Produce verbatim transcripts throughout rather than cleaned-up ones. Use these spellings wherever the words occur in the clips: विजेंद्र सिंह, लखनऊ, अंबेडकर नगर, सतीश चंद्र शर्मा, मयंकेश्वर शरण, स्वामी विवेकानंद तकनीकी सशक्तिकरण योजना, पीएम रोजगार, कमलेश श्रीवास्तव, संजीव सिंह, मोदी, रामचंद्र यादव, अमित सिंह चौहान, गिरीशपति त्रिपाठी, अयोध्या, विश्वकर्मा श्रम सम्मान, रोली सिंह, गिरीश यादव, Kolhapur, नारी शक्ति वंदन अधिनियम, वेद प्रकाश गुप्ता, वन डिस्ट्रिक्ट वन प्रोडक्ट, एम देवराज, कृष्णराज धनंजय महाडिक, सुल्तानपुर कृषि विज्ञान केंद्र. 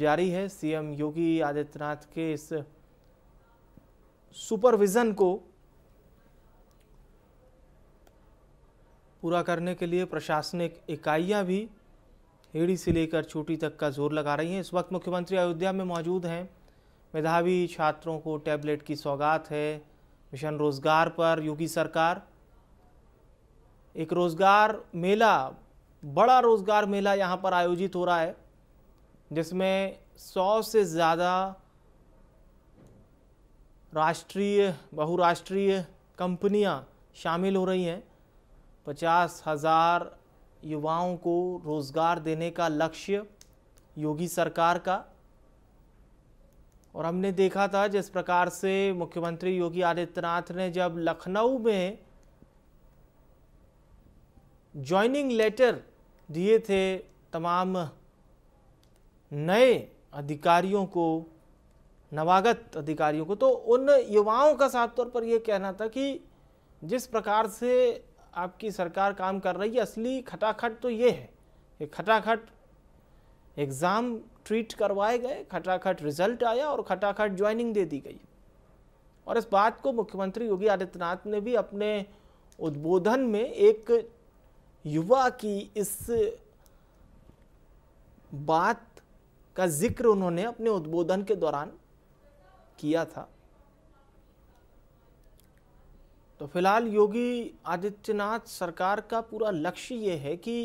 जारी है। सीएम योगी आदित्यनाथ के इस सुपरविजन को पूरा करने के लिए प्रशासनिक इकाइयां भी हेड़ी से लेकर छोटी तक का जोर लगा रही हैं। इस वक्त मुख्यमंत्री अयोध्या में मौजूद हैं। मेधावी छात्रों को टैबलेट की सौगात है। मिशन रोजगार पर योगी सरकार, एक रोजगार मेला, बड़ा रोजगार मेला यहाँ पर आयोजित हो रहा है, जिसमें सौ से ज़्यादा राष्ट्रीय बहुराष्ट्रीय कंपनियां शामिल हो रही हैं। पचास हज़ार युवाओं को रोजगार देने का लक्ष्य योगी सरकार का। और हमने देखा था जिस प्रकार से मुख्यमंत्री योगी आदित्यनाथ ने जब लखनऊ में ज्वाइनिंग लेटर दिए थे तमाम नए अधिकारियों को, नवागत अधिकारियों को, तो उन युवाओं का साफ तौर पर यह कहना था कि जिस प्रकार से आपकी सरकार काम कर रही है, असली खटाखट तो ये है कि खटाखट एग्ज़ाम ट्रीट करवाए गए, खटाखट रिजल्ट आया और खटाखट ज्वाइनिंग दे दी गई। और इस बात को मुख्यमंत्री योगी आदित्यनाथ ने भी अपने उद्बोधन में एक युवा की इस बात का जिक्र उन्होंने अपने उद्बोधन के दौरान किया था। तो फिलहाल योगी आदित्यनाथ सरकार का पूरा लक्ष्य ये है कि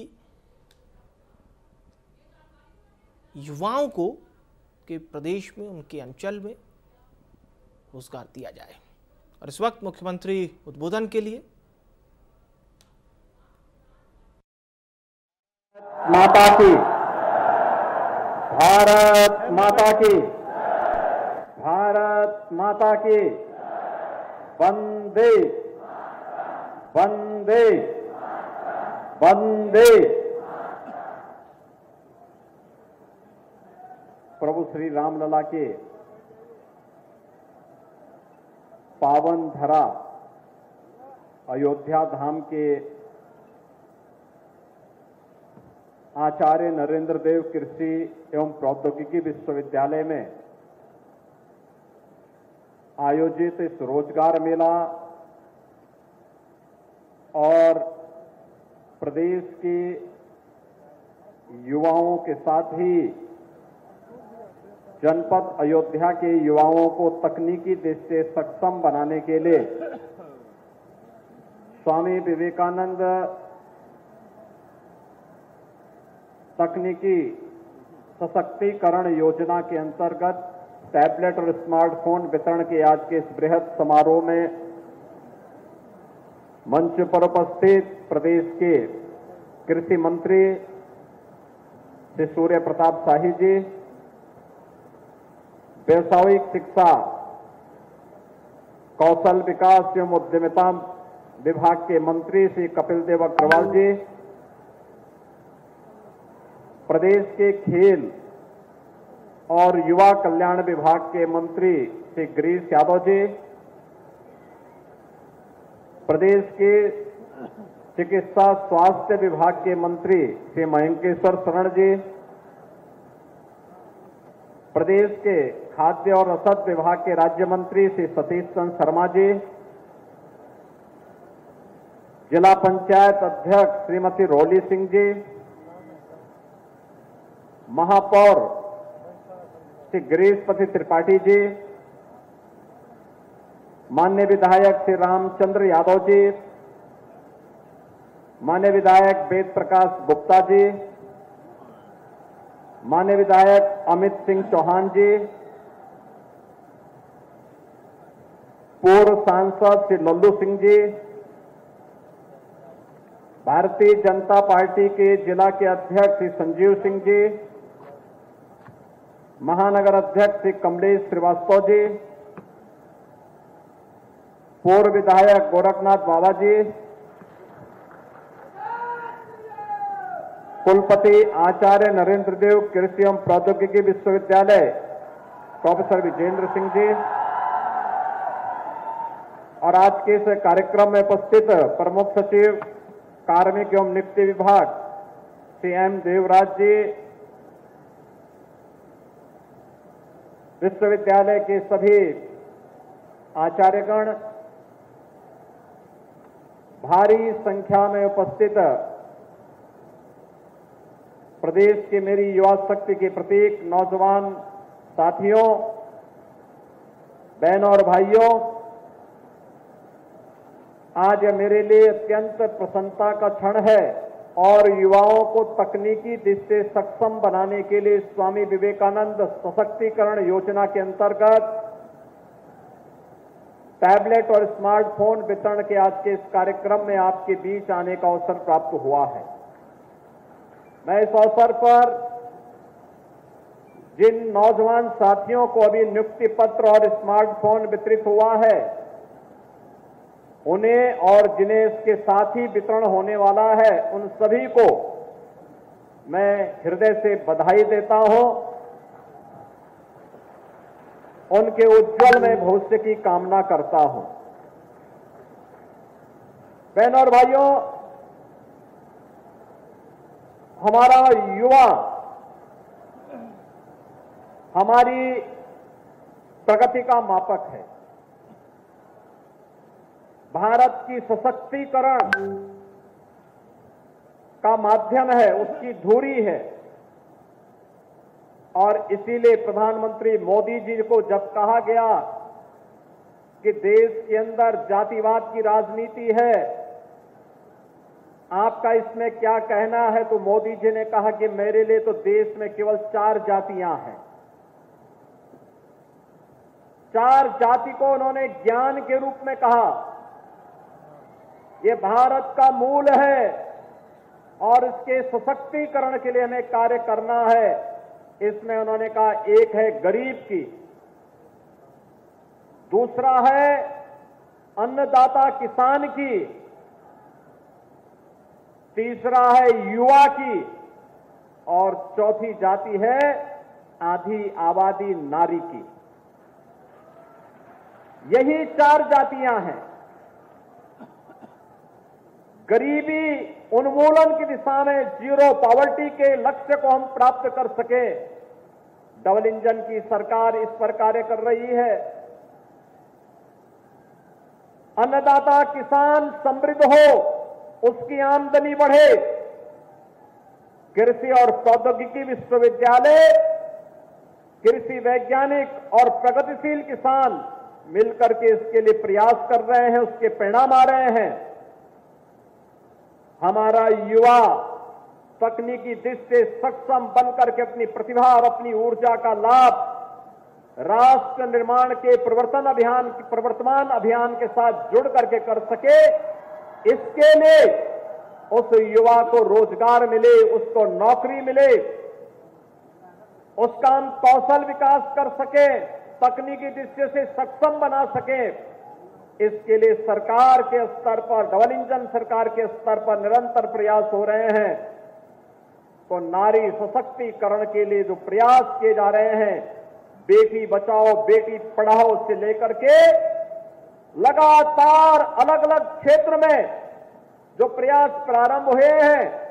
युवाओं को के प्रदेश में, उनके अंचल में रोजगार दिया जाए। और इस वक्त मुख्यमंत्री उद्बोधन के लिए माता की, भारत माता की, भारत माता की, वंदे वंदे वंदे। प्रभु श्री रामलला के पावन धरा अयोध्या धाम के आचार्य नरेंद्र देव कृषि एवं प्रौद्योगिकी विश्वविद्यालय में आयोजित इस रोजगार मेला और प्रदेश के युवाओं के साथ ही जनपद अयोध्या के युवाओं को तकनीकी दृष्टि से सक्षम बनाने के लिए स्वामी विवेकानंद तकनीकी सशक्तिकरण योजना के अंतर्गत टैबलेट और स्मार्टफोन वितरण के आज के इस बृहद समारोह में मंच पर उपस्थित प्रदेश के कृषि मंत्री श्री सूर्य प्रताप शाही जी, व्यावसायिक शिक्षा, कौशल विकास एवं उद्यमिता विभाग के मंत्री श्री कपिल देव अग्रवाल जी, प्रदेश के खेल और युवा कल्याण विभाग के मंत्री श्री गिरीश यादव जी, प्रदेश के चिकित्सा स्वास्थ्य विभाग के मंत्री श्री मयंकेश्वर शरण जी, प्रदेश के खाद्य और रसद विभाग के राज्य मंत्री श्री सतीश चंद्र शर्मा जी, जिला पंचायत अध्यक्ष श्रीमती रोली सिंह जी, महापौर श्री गिरीशपति त्रिपाठी जी, मान्य विधायक श्री रामचंद्र यादव जी, मान्य विधायक वेद प्रकाश गुप्ता जी, मान्य विधायक अमित सिंह चौहान जी, पूर्व सांसद श्री लल्लू सिंह जी, भारतीय जनता पार्टी के जिला के अध्यक्ष श्री संजीव सिंह जी, महानगर अध्यक्ष श्री कमलेश श्रीवास्तव जी, पूर्व विधायक गोरखनाथ बाबा जी, कुलपति आचार्य नरेंद्र देव कृषि एवं प्रौद्योगिकी विश्वविद्यालय प्रोफेसर विजेंद्र सिंह जी और आज के इस कार्यक्रम में उपस्थित प्रमुख सचिव कार्मिक एवं नियुक्ति विभाग श्री एम देवराज जी, विश्वविद्यालय के सभी आचार्यगण, भारी संख्या में उपस्थित प्रदेश के मेरी युवा शक्ति के प्रतीक नौजवान साथियों, बहनों और भाइयों, आज यह मेरे लिए अत्यंत प्रसन्नता का क्षण है और युवाओं को तकनीकी दृष्टि से सक्षम बनाने के लिए स्वामी विवेकानंद सशक्तिकरण योजना के अंतर्गत टैबलेट और स्मार्टफोन वितरण के आज के इस कार्यक्रम में आपके बीच आने का अवसर प्राप्त हुआ है। मैं इस अवसर पर जिन नौजवान साथियों को अभी नियुक्ति पत्र और स्मार्टफोन वितरित हुआ है उन्हें और जिन्हें इसके साथ ही वितरण होने वाला है उन सभी को मैं हृदय से बधाई देता हूं, उनके उज्जवल में भविष्य की कामना करता हूं। बहनों और भाइयों, हमारा युवा हमारी प्रगति का मापक है। भारत की सशक्तिकरण का माध्यम है, उसकी धुरी है और इसीलिए प्रधानमंत्री मोदी जी को जब कहा गया कि देश के अंदर जातिवाद की राजनीति है, आपका इसमें क्या कहना है, तो मोदी जी ने कहा कि मेरे लिए तो देश में केवल चार जातियां हैं। चार जाति को उन्होंने ज्ञान के रूप में कहा, ये भारत का मूल है और इसके सशक्तिकरण के लिए हमें कार्य करना है। इसमें उन्होंने कहा, एक है गरीब की, दूसरा है अन्नदाता किसान की, तीसरा है युवा की और चौथी जाति है आधी आबादी नारी की। यही चार जातियां हैं। गरीबी उन्मूलन की दिशा में जीरो पॉवर्टी के लक्ष्य को हम प्राप्त कर सके, डबल इंजन की सरकार इस पर कार्य कर रही है। अन्नदाता किसान समृद्ध हो, उसकी आमदनी बढ़े। कृषि और प्रौद्योगिकी विश्वविद्यालय, कृषि वैज्ञानिक और प्रगतिशील किसान मिलकर के इसके लिए प्रयास कर रहे हैं, उसके परिणाम आ रहे हैं। हमारा युवा तकनीकी दृष्टि से सक्षम बनकर के अपनी प्रतिभा और अपनी ऊर्जा का लाभ राष्ट्र निर्माण के प्रवर्तन अभियान प्रवर्तमान अभियान के साथ जुड़ करके कर सके। इसके लिए उस युवा को रोजगार मिले, उसको नौकरी मिले, उसका हम कौशल विकास कर सके, तकनीकी दृष्टि से सक्षम बना सके। इसके लिए सरकार के स्तर पर, डबल इंजन सरकार के स्तर पर निरंतर प्रयास हो रहे हैं। तो नारी सशक्तिकरण के लिए जो प्रयास किए जा रहे हैं, बेटी बचाओ बेटी पढ़ाओ से लेकर के लगातार अलग अलग क्षेत्र में जो प्रयास प्रारंभ हुए हैं,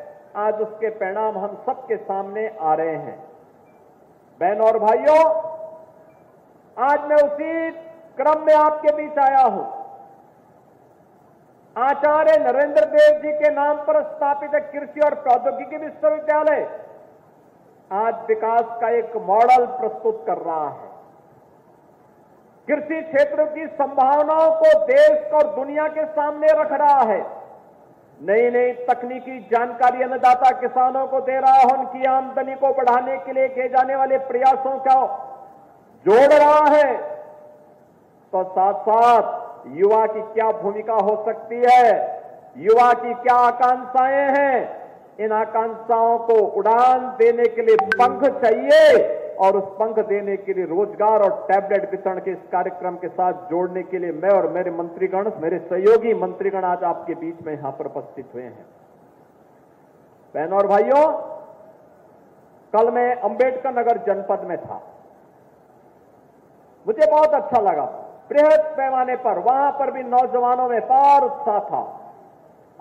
आज उसके परिणाम हम सबके सामने आ रहे हैं। बहनों और भाइयों, आज मैं उसी क्रम में आपके बीच आया हूं। आचार्य नरेंद्र देव जी के नाम पर स्थापित है कृषि और प्रौद्योगिकी विश्वविद्यालय, आज विकास का एक मॉडल प्रस्तुत कर रहा है। कृषि क्षेत्र की संभावनाओं को देश और दुनिया के सामने रख रहा है। नई नई तकनीकी जानकारी अन्नदाता किसानों को दे रहा है, उनकी आमदनी को बढ़ाने के लिए किए जाने वाले प्रयासों का जोड़ रहा है। तो साथ साथ युवा की क्या भूमिका हो सकती है, युवा की क्या आकांक्षाएं हैं, इन आकांक्षाओं को उड़ान देने के लिए पंख चाहिए और उस पंख देने के लिए रोजगार और टैबलेट वितरण के इस कार्यक्रम के साथ जोड़ने के लिए मैं और मेरे मंत्रीगण, मेरे सहयोगी मंत्रीगण आज आपके बीच में यहां पर उपस्थित हुए हैं। बहनों और भाइयों, कल मैं अंबेडकर नगर जनपद में था, मुझे बहुत अच्छा लगा। बृहद पैमाने पर वहां पर भी नौजवानों में पार उत्साह था।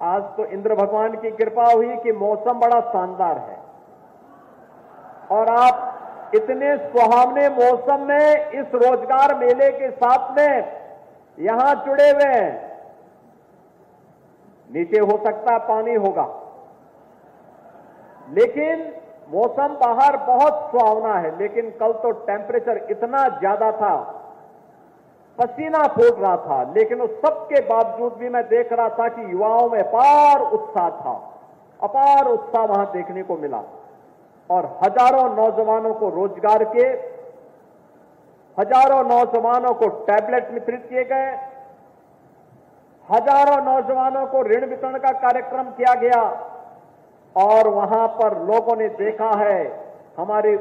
आज तो इंद्र भगवान की कृपा हुई कि मौसम बड़ा शानदार है और आप इतने सुहावने मौसम में इस रोजगार मेले के साथ में यहां जुड़े हुए हैं। नीचे हो सकता पानी होगा, लेकिन मौसम बाहर बहुत सुहावना है, लेकिन कल तो टेम्परेचर इतना ज्यादा था, पसीना फूट रहा था, लेकिन उस सब के बावजूद भी मैं देख रहा था कि युवाओं में अपार उत्साह था, अपार उत्साह वहां देखने को मिला और हजारों नौजवानों को रोजगार के, हजारों नौजवानों को टैबलेट वितरित किए गए, हजारों नौजवानों को ऋण वितरण का कार्यक्रम किया गया। और वहां पर लोगों ने देखा है हमारे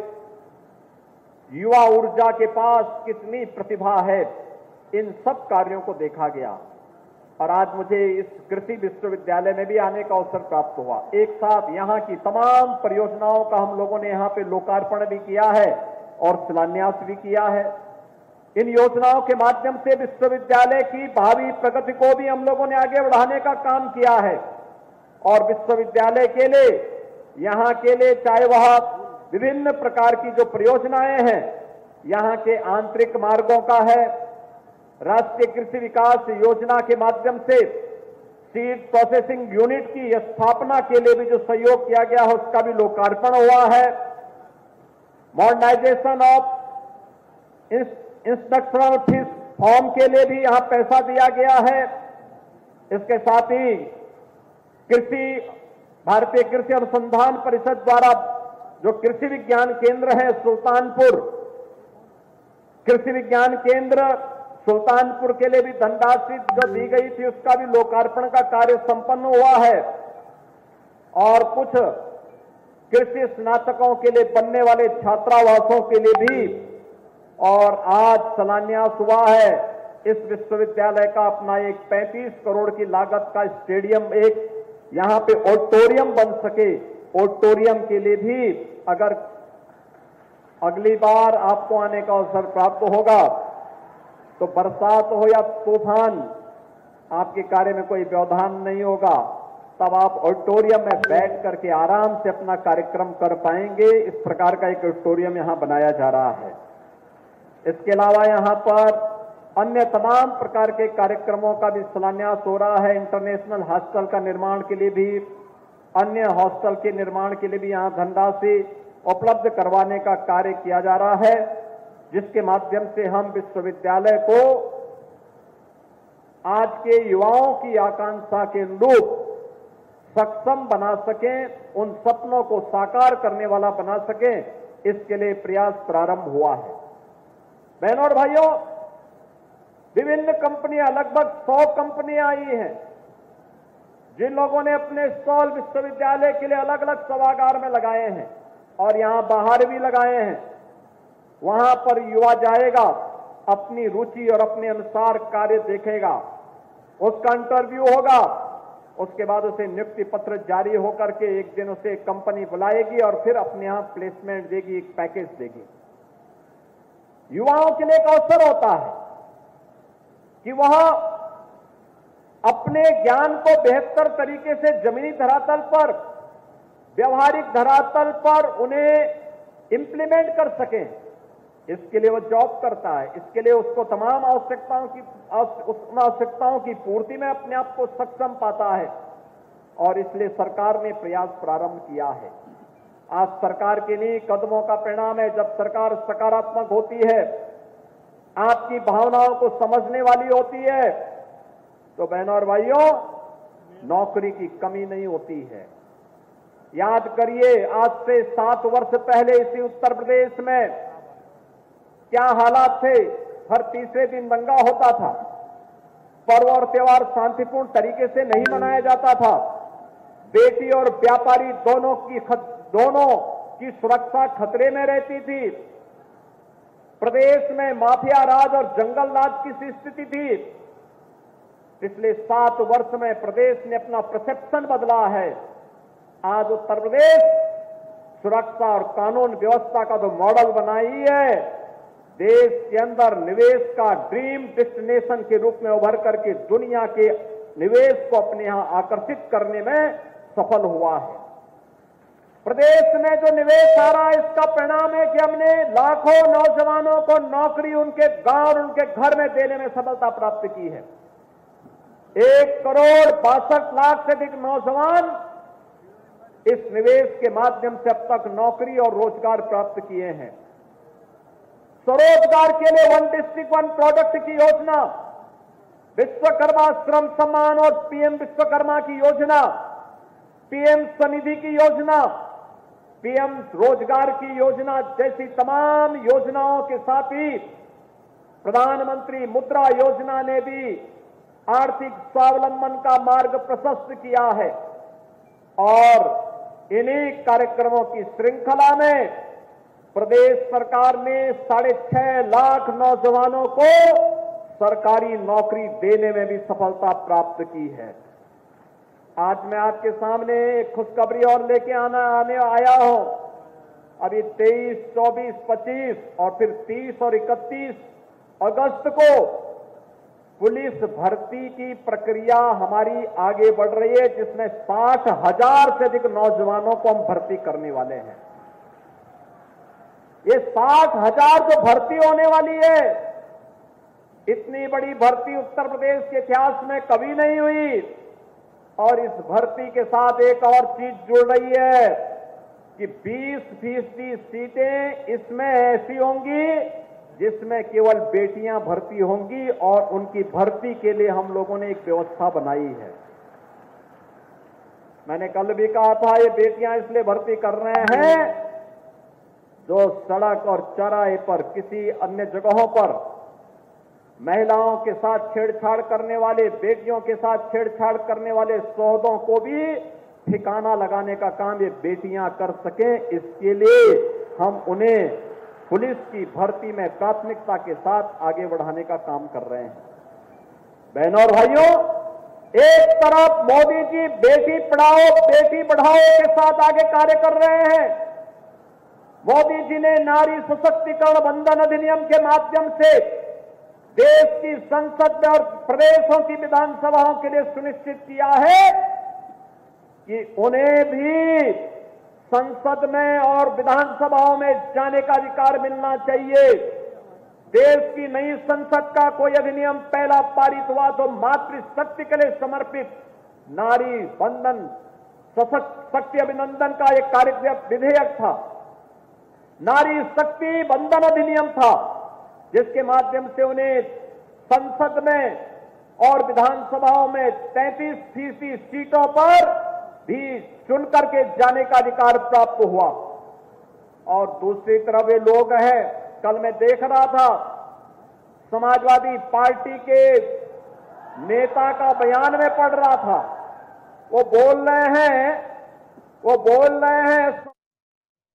युवा ऊर्जा के पास कितनी प्रतिभा है, इन सब कार्यों को देखा गया। और आज मुझे इस कृषि विश्वविद्यालय में भी आने का अवसर प्राप्त हुआ। एक साथ यहाँ की तमाम परियोजनाओं का हम लोगों ने यहाँ पे लोकार्पण भी किया है और शिलान्यास भी किया है। इन योजनाओं के माध्यम से विश्वविद्यालय की भावी प्रगति को भी हम लोगों ने आगे बढ़ाने का काम किया है। और विश्वविद्यालय के लिए, यहाँ के लिए, चाहे वह विभिन्न प्रकार की जो परियोजनाएं हैं, यहाँ के आंतरिक मार्गों का है, राष्ट्रीय कृषि विकास योजना के माध्यम से सीड प्रोसेसिंग यूनिट की स्थापना के लिए भी जो सहयोग किया गया है उसका भी लोकार्पण हुआ है। Modernisation of instructional fees form के लिए भी यहां पैसा दिया गया है। इसके साथ ही कृषि, भारतीय कृषि अनुसंधान परिषद द्वारा जो कृषि विज्ञान केंद्र है सुल्तानपुर कृषि विज्ञान केंद्र सुल्तानपुर के लिए भी धनराशि जो दी गई थी उसका भी लोकार्पण का कार्य संपन्न हुआ है। और कुछ कृषि स्नातकों के लिए बनने वाले छात्रावासों के लिए भी और आज शिलान्यास हुआ है। इस विश्वविद्यालय का अपना एक पैंतीस करोड़ की लागत का स्टेडियम, एक यहां पे ऑडिटोरियम बन सके, ऑडिटोरियम के लिए भी अगर अगली बार आपको आने का अवसर प्राप्त होगा तो बरसात हो या तूफान, आपके कार्य में कोई व्यवधान नहीं होगा, तब आप ऑडिटोरियम में बैठ करके आराम से अपना कार्यक्रम कर पाएंगे। इस प्रकार का एक ऑडिटोरियम यहां बनाया जा रहा है। इसके अलावा यहां पर अन्य तमाम प्रकार के कार्यक्रमों का भी शिलान्यास हो रहा है। इंटरनेशनल हॉस्टल का निर्माण के लिए भी, अन्य हॉस्टल के निर्माण के लिए भी यहाँ धनराशि उपलब्ध करवाने का कार्य किया जा रहा है, जिसके माध्यम से हम विश्वविद्यालय को आज के युवाओं की आकांक्षा के अनुरूप सक्षम बना सकें, उन सपनों को साकार करने वाला बना सकें, इसके लिए प्रयास प्रारंभ हुआ है। बहनों और भाइयों, विभिन्न कंपनियां, लगभग सौ कंपनियां आई हैं, जिन लोगों ने अपने स्टॉल विश्वविद्यालय के लिए अलग अलग सभागार में लगाए हैं और यहां बाहर भी लगाए हैं। वहां पर युवा जाएगा, अपनी रुचि और अपने अनुसार कार्य देखेगा, उसका इंटरव्यू होगा, उसके बाद उसे नियुक्ति पत्र जारी होकर के एक दिन उसे कंपनी बुलाएगी और फिर अपने यहां प्लेसमेंट देगी, एक पैकेज देगी। युवाओं के लिए एक अवसर होता है कि वह अपने ज्ञान को बेहतर तरीके से जमीनी धरातल पर, व्यवहारिक धरातल पर उन्हें इंप्लीमेंट कर सकें। इसके लिए वो जॉब करता है, इसके लिए उसको तमाम आवश्यकताओं की आवश्यकताओं की पूर्ति में अपने आप को सक्षम पाता है। और इसलिए सरकार ने प्रयास प्रारंभ किया है। आज सरकार के लिए कदमों का परिणाम है। जब सरकार सकारात्मक होती है, आपकी भावनाओं को समझने वाली होती है, तो बहनों और भाइयों, नौकरी की कमी नहीं होती है। याद करिए, आज से सात वर्ष पहले इसी उत्तर प्रदेश में क्या हालात थे। हर तीसरे दिन दंगा होता था, पर्व और त्योहार शांतिपूर्ण तरीके से नहीं मनाया जाता था, बेटी और व्यापारी दोनों की दोनों की सुरक्षा खतरे में रहती थी, प्रदेश में माफिया राज और जंगल राज की स्थिति थी। पिछले सात वर्ष में प्रदेश ने अपना परसेप्शन बदला है। आज उत्तर प्रदेश सुरक्षा और कानून व्यवस्था का जो मॉडल बनाई है, देश के अंदर निवेश का ड्रीम डेस्टिनेशन के रूप में उभर करके दुनिया के निवेश को अपने यहां आकर्षित करने में सफल हुआ है। प्रदेश में जो निवेश आ रहा है इसका परिणाम है कि हमने लाखों नौजवानों को नौकरी उनके गांव और उनके घर में देने में सफलता प्राप्त की है। एक करोड़ बासठ लाख से अधिक नौजवान इस निवेश के माध्यम से अब तक नौकरी और रोजगार प्राप्त किए हैं। स्वरोजगार के लिए वन डिस्ट्रिक्ट वन प्रोडक्ट की योजना, विश्वकर्मा श्रम सम्मान और पीएम विश्वकर्मा की योजना, पीएम स्वनिधि की योजना, पीएम रोजगार की योजना जैसी तमाम योजनाओं के साथ ही प्रधानमंत्री मुद्रा योजना ने भी आर्थिक स्वावलंबन का मार्ग प्रशस्त किया है। और इन्हीं कार्यक्रमों की श्रृंखला में प्रदेश सरकार ने साढ़े छह लाख नौजवानों को सरकारी नौकरी देने में भी सफलता प्राप्त की है। आज मैं आपके सामने एक खुशखबरी और लेके आना आने आया हूं। अभी तेईस, चौबीस, पच्चीस और फिर तीस और इकतीस अगस्त को पुलिस भर्ती की प्रक्रिया हमारी आगे बढ़ रही है, जिसमें साठ हजार से अधिक नौजवानों को हम भर्ती करने वाले हैं। ये साठ हजार जो भर्ती होने वाली है, इतनी बड़ी भर्ती उत्तर प्रदेश के इतिहास में कभी नहीं हुई। और इस भर्ती के साथ एक और चीज जुड़ रही है कि बीस फीसदी सीटें इसमें ऐसी होंगी जिसमें केवल बेटियां भर्ती होंगी, और उनकी भर्ती के लिए हम लोगों ने एक व्यवस्था बनाई है। मैंने कल भी कहा था, ये बेटियां इसलिए भर्ती कर रहे हैं जो सड़क और चौराहे पर, किसी अन्य जगहों पर महिलाओं के साथ छेड़छाड़ करने वाले, बेटियों के साथ छेड़छाड़ करने वाले सौदों को भी ठिकाना लगाने का काम ये बेटियां कर सकें, इसके लिए हम उन्हें पुलिस की भर्ती में प्राथमिकता के साथ आगे बढ़ाने का काम कर रहे हैं। बहनों और भाइयों, एक तरफ मोदी जी बेटी पढ़ाओ बेटी बढ़ाओ के साथ आगे कार्य कर रहे हैं। मोदी जी ने नारी सशक्तिकरण वंदन अधिनियम के माध्यम से देश की संसद में और प्रदेशों की विधानसभाओं के लिए सुनिश्चित किया है कि उन्हें भी संसद में और विधानसभाओं में जाने का अधिकार मिलना चाहिए। देश की नई संसद का कोई अधिनियम पहला पारित हुआ तो मातृशक्ति के लिए समर्पित नारी वंदन सशक्त शक्ति अभिनंदन का एक कार्यक्रम विधेयक था, नारी शक्ति वंदन अधिनियम था, जिसके माध्यम से उन्हें संसद में और विधानसभाओं में तैंतीस फीसदी सीटों पर भी चुन करके जाने का अधिकार प्राप्त हुआ। और दूसरी तरफ ये लोग हैं, कल मैं देख रहा था समाजवादी पार्टी के नेता का बयान में पढ़ रहा था, वो बोल रहे हैं वो बोल रहे हैं